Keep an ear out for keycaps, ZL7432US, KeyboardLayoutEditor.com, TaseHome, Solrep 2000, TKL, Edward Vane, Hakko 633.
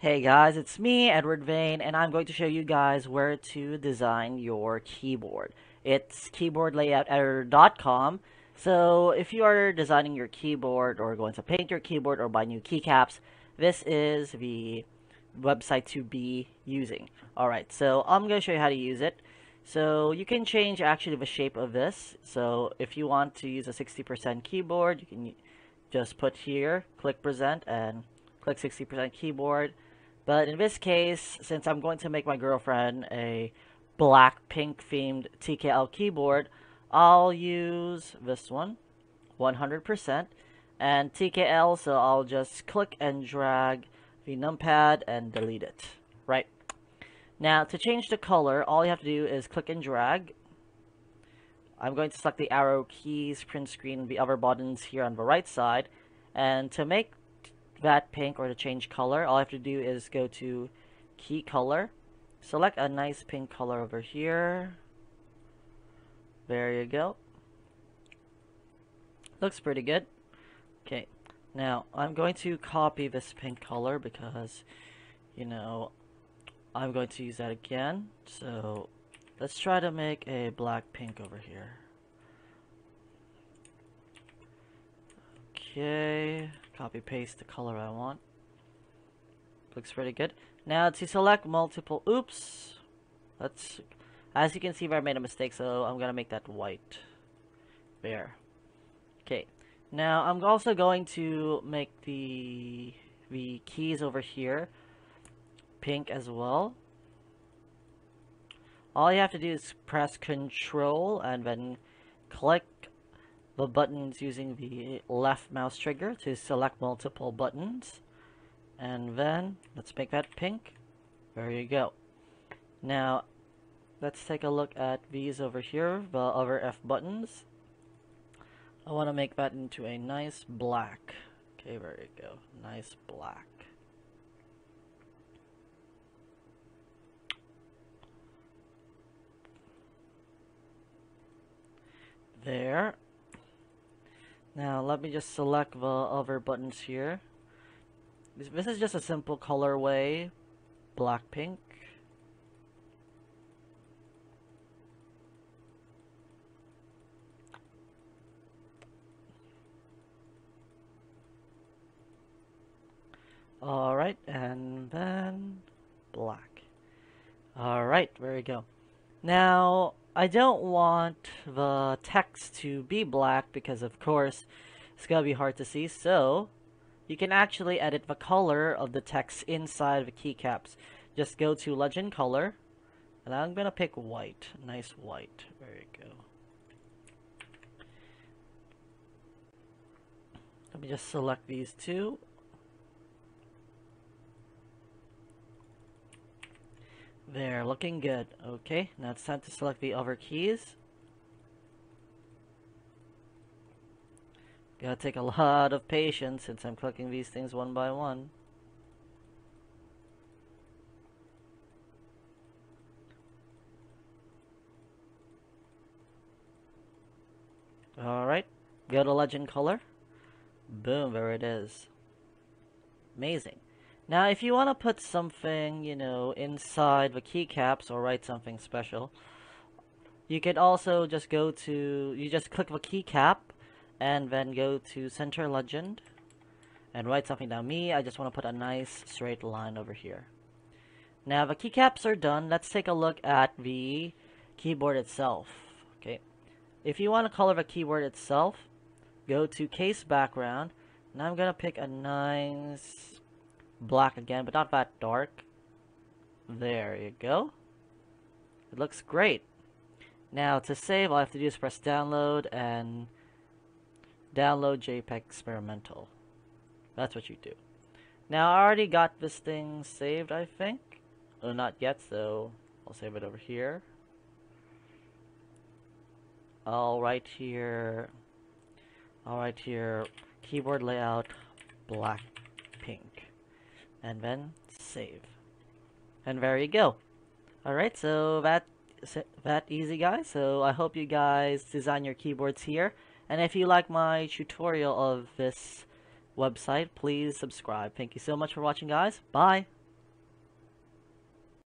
Hey guys, it's me, Edward Vane, and I'm going to show you guys where to design your keyboard. It's KeyboardLayoutEditor.com. So if you are designing your keyboard or going to paint your keyboard or buy new keycaps, this is the website to be using. Alright, so I'm going to show you how to use it. So you can change actually the shape of this. So if you want to use a 60% keyboard, you can just put here, click present, and click 60% keyboard. But in this case, since I'm going to make my girlfriend a black pink themed TKL keyboard, I'll use this one, 100%, and TKL, so I'll just click and drag the numpad and delete it. Right. Now, to change the color, all you have to do is click and drag. I'm going to select the arrow keys, print screen, the other buttons here on the right side, and to make that pink or to change color, all I have to do is go to key color, select a nice pink color over here. There you go. Looks pretty good. Okay, now I'm going to copy this pink color because, you know, I'm going to use that again. So let's try to make a black pink over here. Okay, copy paste the color I want. Looks pretty good. Now to select multiple, oops, let's, as you can see, I made a mistake, so I'm gonna make that white there. Okay, now I'm also going to make the keys over here pink as well. All you have to do is press Control and then click the buttons using the left mouse trigger to select multiple buttons, and then let's make that pink. There you go. Now let's take a look at these over here, the other F buttons. I want to make that into a nice black. Okay, there you go, nice black. There. Now let me just select the other buttons here. This is just a simple colorway, black pink. All right, and then black. All right, there we go. Now I don't want the text to be black because, of course, it's gonna be hard to see, so you can actually edit the color of the text inside the keycaps. Just go to legend color, and I'm gonna pick white, nice white, there you go. Let me just select these two. There, looking good. Okay, now it's time to select the other keys. Gotta take a lot of patience since I'm clicking these things one by one. Alright, go to legend color. Boom, there it is. Amazing. Now, if you want to put something, you know, inside the keycaps or write something special, you could also just go to, you just click the keycap and then go to center legend and write something down. Me, I just want to put a nice straight line over here. Now, the keycaps are done. Let's take a look at the keyboard itself. Okay. If you want to color the keyboard itself, go to case background, and I'm going to pick a nice black again, but not that dark. There you go. It looks great. Now to save, all I have to do is press download and download JPEG experimental. That's what you do. Now I already got this thing saved, I think. Oh, not yet, so I'll save it over here. I'll write here, keyboard layout black pink. And then save. And there you go. Alright, so that's easy, guys. So I hope you guys design your keyboards here. And if you like my tutorial of this website. Please subscribe. Thank you so much for watching, guys. Bye.